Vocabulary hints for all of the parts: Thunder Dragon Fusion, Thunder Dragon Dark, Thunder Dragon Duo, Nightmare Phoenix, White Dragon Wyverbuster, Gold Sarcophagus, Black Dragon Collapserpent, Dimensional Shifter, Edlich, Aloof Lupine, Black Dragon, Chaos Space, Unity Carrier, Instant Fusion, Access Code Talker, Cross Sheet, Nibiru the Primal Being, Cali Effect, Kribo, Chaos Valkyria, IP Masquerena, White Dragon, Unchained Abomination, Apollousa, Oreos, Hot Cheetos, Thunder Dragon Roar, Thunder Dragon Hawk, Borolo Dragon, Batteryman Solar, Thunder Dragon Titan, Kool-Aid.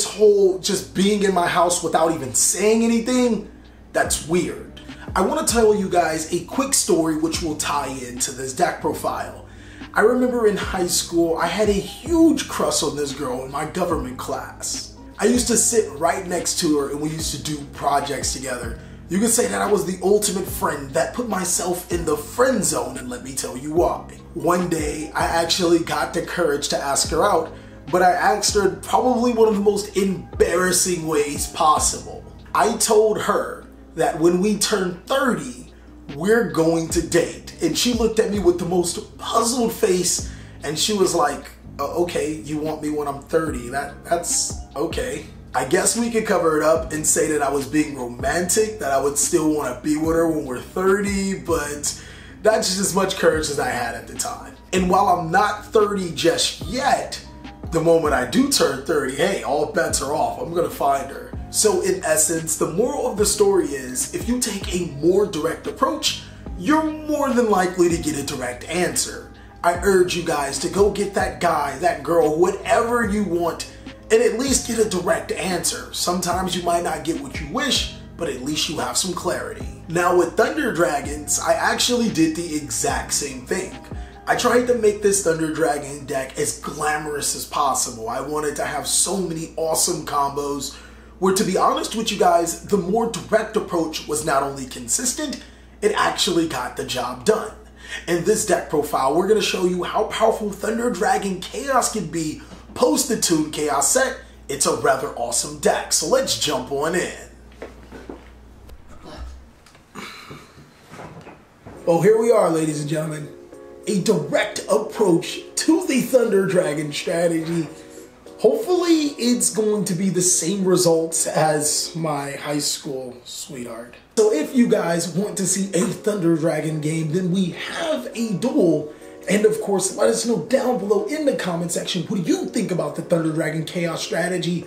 this whole just being in my house without even saying anything, that's weird. I want to tell you guys a quick story which will tie into this deck profile. I remember in high school, I had a huge crush on this girl in my government class. I used to sit right next to her and we used to do projects together. You could say that I was the ultimate friend that put myself in the friend zone, and let me tell you why. One day, I actually got the courage to ask her out, but I asked her probably one of the most embarrassing ways possible. I told her that when we turn 30, we're going to date. And she looked at me with the most puzzled face and she was like, okay, you want me when I'm 30, that's okay. I guess we could cover it up and say that I was being romantic, that I would still want to be with her when we're 30, but that's just as much courage as I had at the time. And while I'm not 30 just yet, the moment I do turn 30, hey, all bets are off. I'm gonna find her. So in essence, the moral of the story is, if you take a more direct approach, you're more than likely to get a direct answer. I urge you guys to go get that guy, that girl, whatever you want, and at least get a direct answer. Sometimes you might not get what you wish, but at least you have some clarity. Now with Thunder Dragons, I actually did the exact same thing. I tried to make this Thunder Dragon deck as glamorous as possible. I wanted to have so many awesome combos, where to be honest with you guys, the more direct approach was not only consistent, it actually got the job done. In this deck profile, we're going to show you how powerful Thunder Dragon Chaos can be post the Toon Chaos set. It's a rather awesome deck, so let's jump on in. Oh, here we are, ladies and gentlemen. A direct approach to the Thunder Dragon strategy. Hopefully, it's going to be the same results as my high school sweetheart. So if you guys want to see a Thunder Dragon game, then we have a duel. And of course, let us know down below in the comment section, what do you think about the Thunder Dragon Chaos strategy?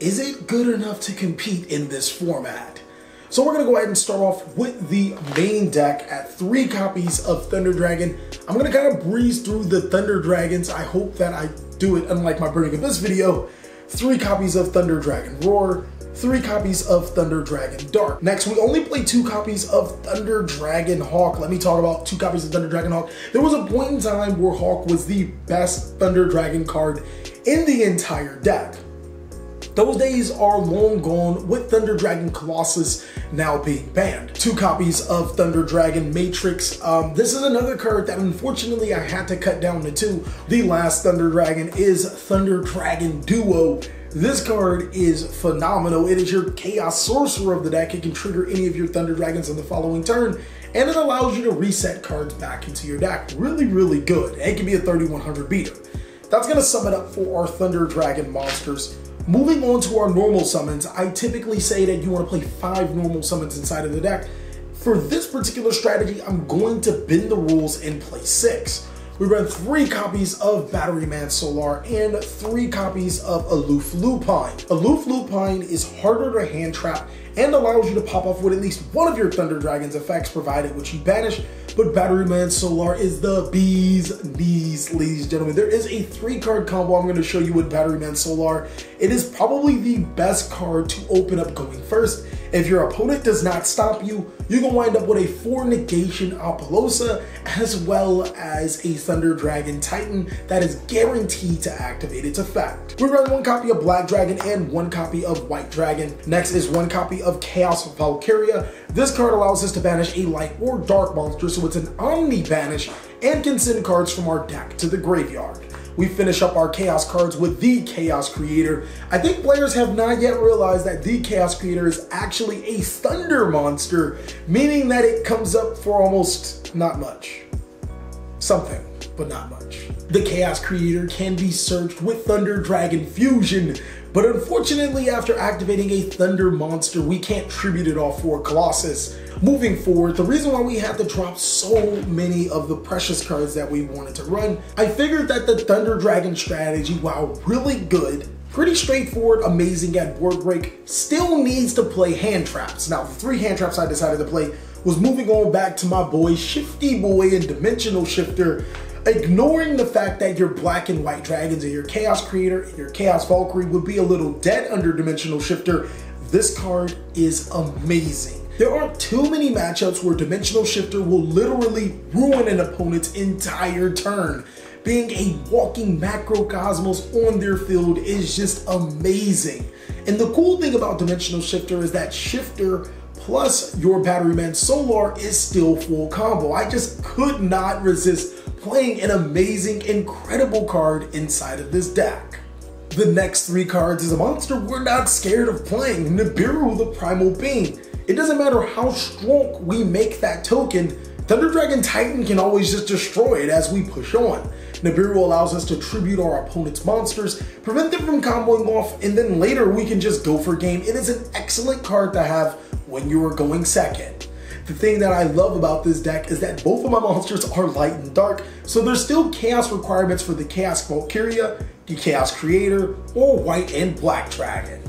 Is it good enough to compete in this format? So we're going to go ahead and start off with the main deck at 3 copies of Thunder Dragon. I'm going to kind of breeze through the Thunder Dragons. I hope that I do it unlike my burning of this video. 3 copies of Thunder Dragon Roar, 3 copies of Thunder Dragon Dark. Next, we only played 2 copies of Thunder Dragon Hawk. Let me talk about 2 copies of Thunder Dragon Hawk. There was a point in time where Hawk was the best Thunder Dragon card in the entire deck. Those days are long gone, with Thunder Dragon Colossus now being banned. 2 copies of Thunder Dragon Matrix. This is another card that unfortunately I had to cut down to 2. The last Thunder Dragon is Thunder Dragon Duo. This card is phenomenal. It is your Chaos Sorcerer of the deck. It can trigger any of your Thunder Dragons on the following turn, and it allows you to reset cards back into your deck. Really, really good. It can be a 3100 beater. That's going to sum it up for our Thunder Dragon monsters. Moving on to our normal summons, I typically say that you want to play 5 normal summons inside of the deck. For this particular strategy, I'm going to bend the rules and play 6. We run 3 copies of Batteryman Solar and 3 copies of Aloof Lupine. Aloof Lupine is harder to hand trap and allows you to pop off with at least one of your Thunder Dragon's effects, provided which you banish. But Batteryman Solar is the bee's knees, ladies and gentlemen. There is a 3-card combo I'm going to show you with Batteryman Solar. It is probably the best card to open up going first. If your opponent does not stop you, you can wind up with a 4 negation Apollousa, as well as a Thunder Dragon Titan that is guaranteed to activate its effect. We run 1 copy of Black Dragon and 1 copy of White Dragon. Next is 1 copy of Chaos Valkyria. This card allows us to banish a light or dark monster, so it's an omni banish and can send cards from our deck to the graveyard. We finish up our Chaos cards with the Chaos Creator. I think players have not yet realized that the Chaos Creator is actually a Thunder monster, meaning that it comes up for almost not much. Something, but not much. The Chaos Creator can be searched with Thunder Dragon Fusion, but unfortunately, after activating a Thunder monster, we can't tribute it off for Colossus. Moving forward, the reason why we had to drop so many of the precious cards that we wanted to run, I figured that the Thunder Dragon strategy, while really good, pretty straightforward, amazing at board break, still needs to play hand traps. Now, the 3 hand traps I decided to play was moving on back to my boy Shifty Boy and Dimensional Shifter. ignoring the fact that your black and white dragons and your Chaos Creator and your Chaos Valkyrie would be a little dead under Dimensional Shifter, this card is amazing. There aren't too many matchups where Dimensional Shifter will literally ruin an opponent's entire turn. Being a walking macrocosmos on their field is just amazing. And the cool thing about Dimensional Shifter is that Shifter plus your Batteryman Solar is still full combo. I just could not resist playing an amazing, incredible card inside of this deck. The next three cards is a monster we're not scared of playing, Nibiru the Primal Being. It doesn't matter how strong we make that token, Thunder Dragon Titan can always just destroy it as we push on. Nibiru allows us to tribute our opponent's monsters, prevent them from comboing off, and then later we can just go for game. It is an excellent card to have when you are going second. The thing that I love about this deck is that both of my monsters are light and dark, so there's still chaos requirements for the Chaos Valkyria, the Chaos Creator, or White and Black Dragon.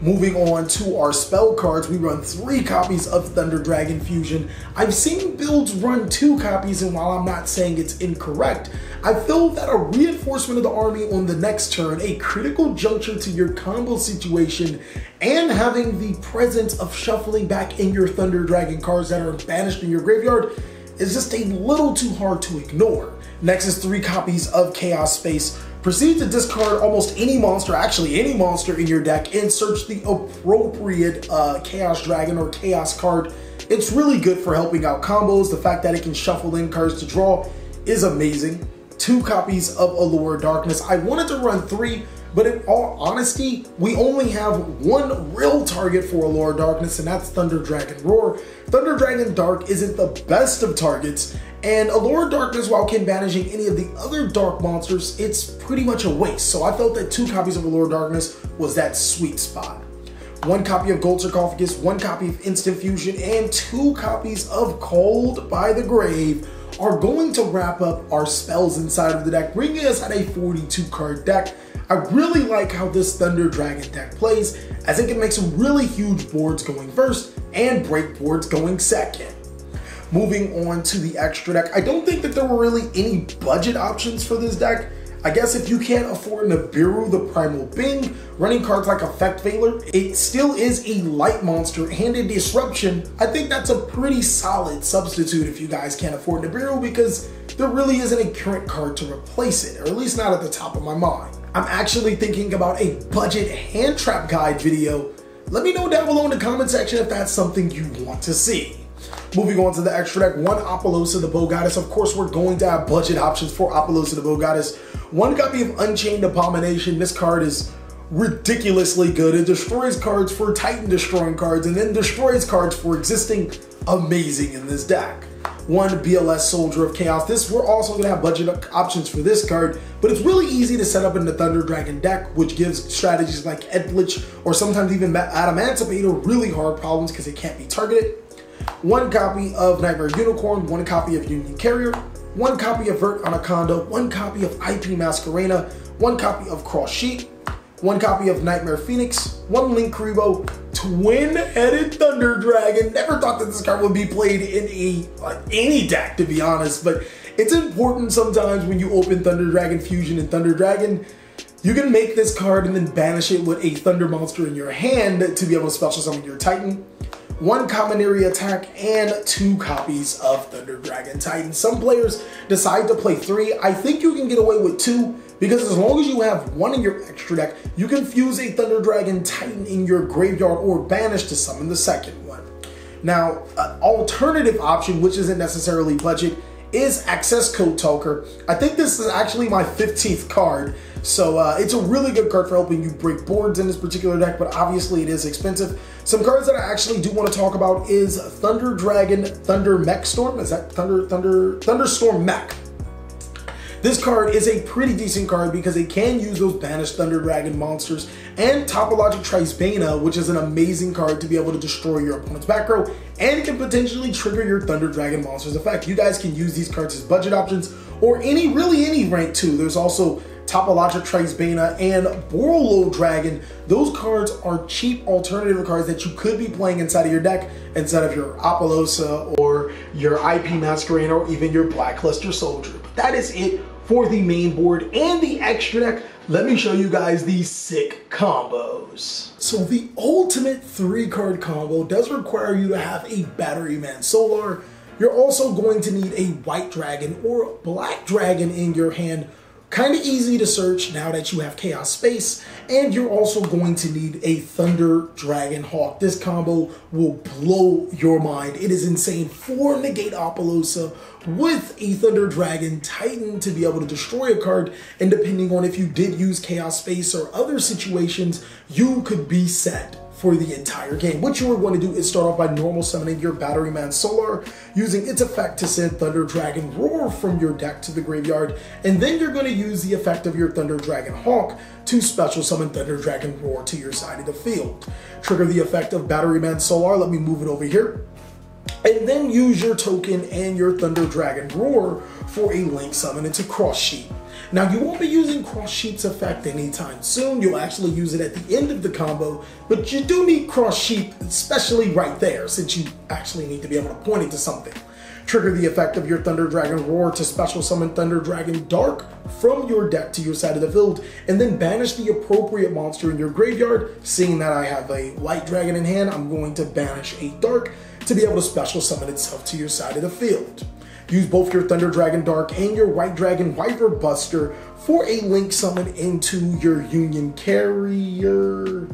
Moving on to our spell cards, we run three copies of Thunder Dragon Fusion. I've seen builds run two copies, and while I'm not saying it's incorrect, I feel that a reinforcement of the army on the next turn, a critical juncture to your combo situation, and having the presence of shuffling back in your Thunder Dragon cards that are banished in your graveyard is just a little too hard to ignore. Next is three copies of Chaos Space. Proceed to discard almost any monster, actually any monster in your deck, and search the appropriate Chaos Dragon or Chaos card. It's really good for helping out combos. The fact that it can shuffle in cards to draw is amazing. Two copies of Allure of Darkness. I wanted to run three, but in all honesty, we only have one real target for Allure of Darkness, and that's Thunder Dragon Roar. Thunder Dragon Dark isn't the best of targets, and Allure of Darkness, while can banishing any of the other dark monsters, it's pretty much a waste. So I felt that two copies of Allure of Darkness was that sweet spot. One copy of Gold Sarcophagus, one copy of Instant Fusion, and two copies of Cold by the Grave are going to wrap up our spells inside of the deck, bringing us at a 42 card deck. I really like how this Thunder Dragon deck plays, as it can make some really huge boards going first and break boards going second. Moving on to the extra deck, I don't think that there were really any budget options for this deck. I guess if you can't afford Nibiru the Primal Being, running cards like Effect Veiler, it still is a light monster and a disruption. I think that's a pretty solid substitute if you guys can't afford Nibiru, because there really isn't a current card to replace it, or at least not at the top of my mind. I'm actually thinking about a budget hand trap guide video. Let me know down below in the comment section if that's something you want to see. Moving on to the extra deck, one Apollousa, the Bow Goddess. Of course, we're going to have budget options for Apollousa, the Bow Goddess. One copy of Unchained Abomination. This card is ridiculously good. It destroys cards for Titan destroying cards, and then destroys cards for existing. Amazing in this deck. One BLS Soldier of Chaos. This, we're also going to have budget options for this card, but it's really easy to set up in the Thunder Dragon deck, which gives strategies like Edlich or sometimes even Adamantipator really hard problems because it can't be targeted. One copy of Nightmare Unicorn, one copy of Unity Carrier, one copy of Vert Anaconda, one copy of IP Masquerena, one copy of Cross Sheet, one copy of Nightmare Phoenix, one Link Kribo, Twin-Headed Thunder Dragon. Never thought that this card would be played in any deck, to be honest, but it's important sometimes when you open Thunder Dragon Fusion and Thunder Dragon. You can make this card and then banish it with a Thunder monster in your hand to be able to special summon your Titan. One common area attack and two copies of Thunder Dragon Titan. Some players decide to play three. I think you can get away with two, because as long as you have one in your extra deck, you can fuse a Thunder Dragon Titan in your graveyard or banish to summon the second one. Now, an alternative option, which isn't necessarily budget, is Access Code Talker. I think this is actually my 15th card, so it's a really good card for helping you break boards in this particular deck, but obviously it is expensive. Some cards that I actually do want to talk about is Thunder Dragon Thunder Mech Storm. Is that Thunderstorm Mech? This card is a pretty decent card because it can use those banished Thunder Dragon monsters, and Topologic Trisbaena, which is an amazing card to be able to destroy your opponent's back row, and it can potentially trigger your Thunder Dragon monsters. In fact, you guys can use these cards as budget options or really any rank 2. There's also Topologic Trisbaena and Borolo Dragon. Those cards are cheap alternative cards that you could be playing inside of your deck instead of your Apollousa or your IP Masquerade or even your Blackluster Soldier. that is it for the main board and the extra deck. Let me show you guys these sick combos. So the ultimate 3-card combo does require you to have a Batteryman Solar. You're also going to need a White Dragon or Black Dragon in your hand. Kind of easy to search now that you have Chaos Space, and you're also going to need a Thunder Dragon Hawk. This combo will blow your mind. It is insane. 4 negate Apollousa with a Thunder Dragon Titan to be able to destroy a card, and depending on if you did use Chaos Space or other situations, you could be set for the entire game. What you are going to do is start off by normal summoning your Batteryman Solar, using its effect to send Thunder Dragon Roar from your deck to the graveyard, and then you're going to use the effect of your Thunder Dragon Hawk to special summon Thunder Dragon Roar to your side of the field. Trigger the effect of Batteryman Solar, let me move it over here, and then use your token and your Thunder Dragon Roar for a link summon into Cross Sheet. Now, you won't be using Cross Sheet's effect anytime soon. You'll actually use it at the end of the combo, but you do need Cross Sheet, especially right there, since you actually need to be able to point it to something. Trigger the effect of your Thunder Dragon Roar to special summon Thunder Dragon Dark from your deck to your side of the field, and then banish the appropriate monster in your graveyard. Seeing that I have a White Dragon in hand, I'm going to banish a Dark to be able to special summon itself to your side of the field. Use both your Thunder Dragon Dark and your White Dragon Wyverbuster for a link summon into your Union Carrier.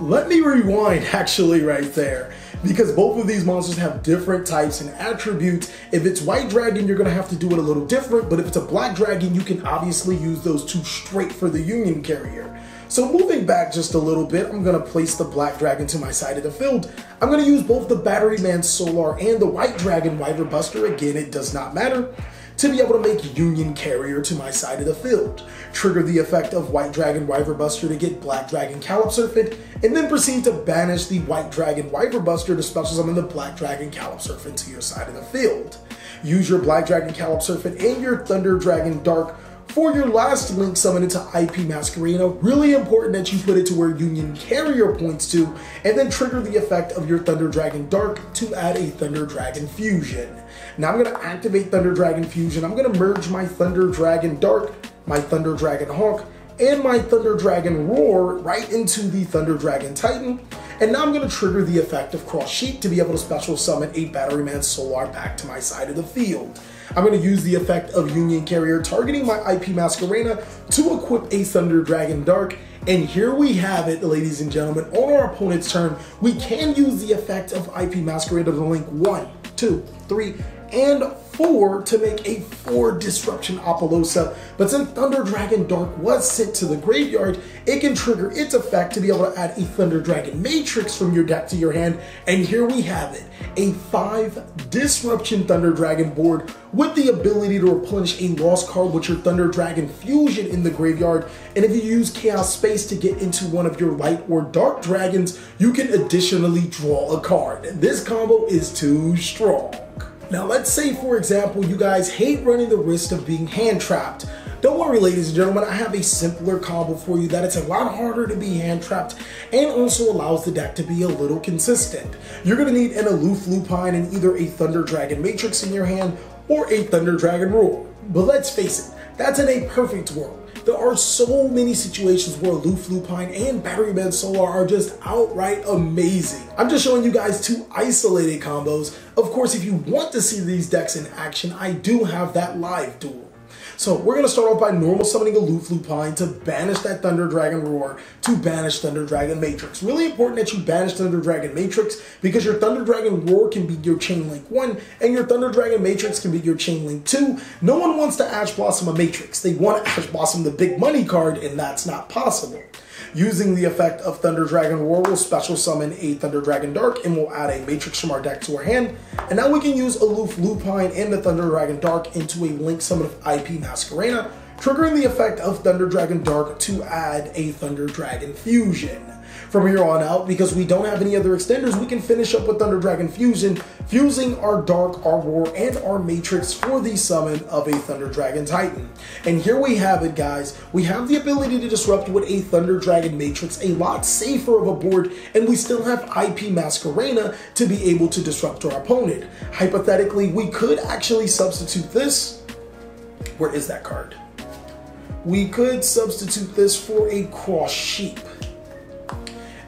Let me rewind actually right there, because both of these monsters have different types and attributes. If it's White Dragon, you're going to have to do it a little different, but if it's a Black Dragon, you can obviously use those two straight for the Union Carrier. So moving back just a little bit, I'm going to place the Black Dragon to my side of the field. I'm going to use both the Batteryman Solar and the White Dragon Wyverbuster, again it does not matter, to be able to make Union Carrier to my side of the field. Trigger the effect of White Dragon Wyverbuster to get Black Dragon Collapserpent, and then proceed to banish the White Dragon Wyverbuster to special summon the Black Dragon Collapserpent to your side of the field. Use your Black Dragon Collapserpent and your Thunder Dragon Dark for your last link summon into IP Masquerena. Really important that you put it to where Union Carrier points to, and then trigger the effect of your Thunder Dragon Dark to add a Thunder Dragon Fusion. Now I'm going to activate Thunder Dragon Fusion. I'm going to merge my Thunder Dragon Dark, my Thunder Dragon Hawk, and my Thunder Dragon Roar right into the Thunder Dragon Titan. And now I'm going to trigger the effect of Cross Sheet to be able to special summon a Batteryman Solar back to my side of the field. I'm going to use the effect of Union Carrier targeting my IP Masquerena to equip a Thunder Dragon Dark. And here we have it, ladies and gentlemen. On our opponent's turn, we can use the effect of IP Masquerena to link 1, 2, 3, and 4 to make a 4 disruption Apollousa, but since Thunder Dragon Dark was sent to the graveyard, it can trigger its effect to be able to add a Thunder Dragon Matrix from your deck to your hand, and here we have it, a 5 disruption Thunder Dragon board with the ability to replenish a lost card with your Thunder Dragon Fusion in the graveyard, and if you use Chaos Space to get into one of your Light or Dark Dragons, you can additionally draw a card. This combo is too strong. Now let's say, for example, you guys hate running the risk of being hand-trapped. Don't worry, ladies and gentlemen, I have a simpler combo for you that it's a lot harder to be hand-trapped and also allows the deck to be a little consistent. You're going to need an Aloof Lupine and either a Thunder Dragon Matrix in your hand or a Thunder Dragon Roar. But let's face it, that's in a perfect world. There are so many situations where Aloof Lupine and Batteryman Solar are just outright amazing. I'm just showing you guys 2 isolated combos. Of course, if you want to see these decks in action, I do have that live duel. So we're going to start off by normal summoning Aloof Lupine to banish that Thunder Dragon Roar to banish Thunder Dragon Matrix. Really important that you banish Thunder Dragon Matrix because your Thunder Dragon Roar can be your Chain Link 1 and your Thunder Dragon Matrix can be your Chain Link 2. No one wants to Ash Blossom a Matrix. They want to Ash Blossom the big money card, and that's not possible. Using the effect of Thunder Dragon Roar, we'll special summon a Thunder Dragon Dark and we'll add a Matrix from our deck to our hand. And now we can use Aloof Lupine and the Thunder Dragon Dark into a link summon of IP Masquerena, triggering the effect of Thunder Dragon Dark to add a Thunder Dragon Fusion. From here on out, because we don't have any other extenders, we can finish up with Thunder Dragon Fusion, fusing our Dark, our Roar, and our Matrix for the summon of a Thunder Dragon Titan. And here we have it, guys. We have the ability to disrupt with a Thunder Dragon Matrix, a lot safer of a board, and we still have IP Masquerena to be able to disrupt our opponent. Hypothetically, we could actually substitute this Where is that card? We could substitute this for a Cross Sheet.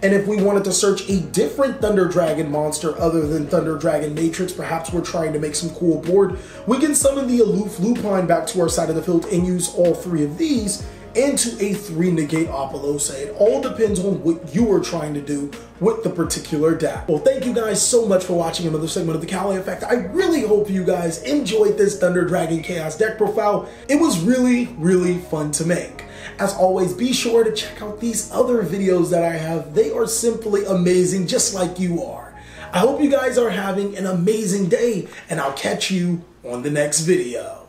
And if we wanted to search a different Thunder Dragon monster other than Thunder Dragon Matrix, perhaps we're trying to make some cool board, we can summon the Aloof Lupine back to our side of the field and use all three of these into a 3-negate Apollousa. It all depends on what you are trying to do with the particular deck. Well, thank you guys so much for watching another segment of the Cali Effect. I really hope you guys enjoyed this Thunder Dragon Chaos deck profile. It was really, really fun to make. As always, be sure to check out these other videos that I have. They are simply amazing, just like you are. I hope you guys are having an amazing day, and I'll catch you on the next video.